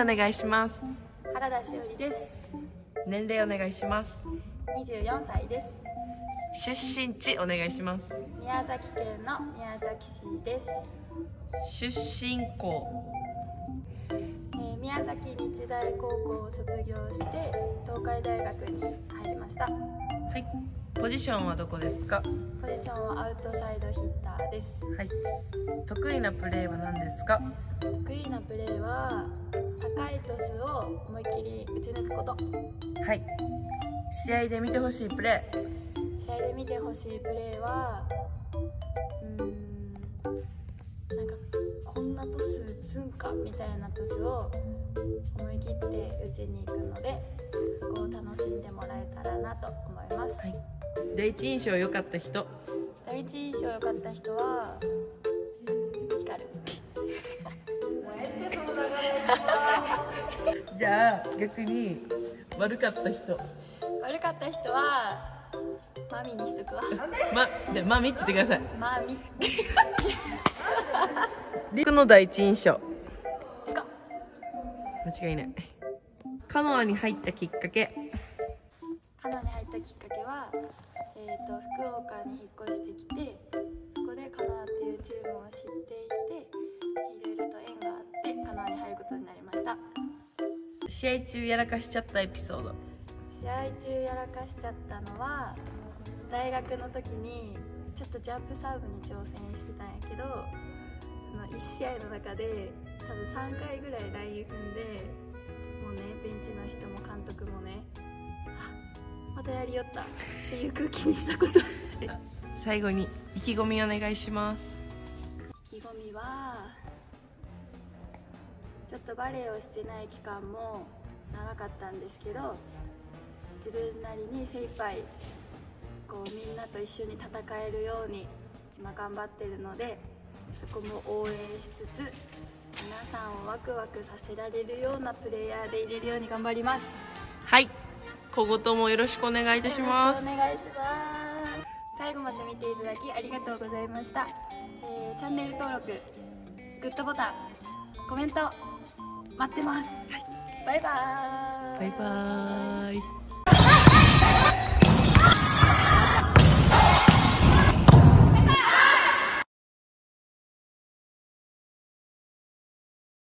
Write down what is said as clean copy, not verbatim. お願いします。原田しおりです。年齢お願いします。24歳です。出身地お願いします。宮崎県の宮崎市です。出身校。宮崎日大高校を卒業して東海大学に入りました。はい。ポジションはどこですか？ポジションはアウトサイドヒッターです。はい。得意なプレーは何ですか？得意なプレーは高いトスを思いっきり打ち抜くこと。はい。試合で見てほしいプレー。試合で見てほしいプレーは、なんかこんなトス打つんかみたいなトスを思い切って打ちに行くので、そこを楽しんでもらえたらなと思います。はい。第一印象良かった人。第一印象良かった人は光る。じゃあ逆に悪かった人。悪かった人はマミにしとくわ。でマミって言ってください。マミ。リクの第一印象。間違いない。カノアに入ったきっかけ。カノアに入ったきっかけは、福岡に引っ越してきて、そこでカノアっていうチームを知っていて。試合中やらかしちゃったエピソード。試合中やらかしちゃったのは、大学の時にちょっとジャンプサーブに挑戦してたんやけど、その1試合の中で多分3回ぐらいライン踏んで、もうねベンチの人も監督もね、あ、またやりよったっていう空気にしたこと最後に意気込みお願いします。意気込みはちょっとバレーをしてない期間も長かったんですけど、自分なりに精一杯こうみんなと一緒に戦えるように今頑張ってるので、そこも応援しつつ皆さんをワクワクさせられるようなプレイヤーでいれるように頑張ります。はい、今後ともよろしくお願いいたします。よろしくお願いします。最後まで見ていただきありがとうございました。チャンネル登録、グッドボタン、コメント待ってます。バイバーイ。バイバーイ。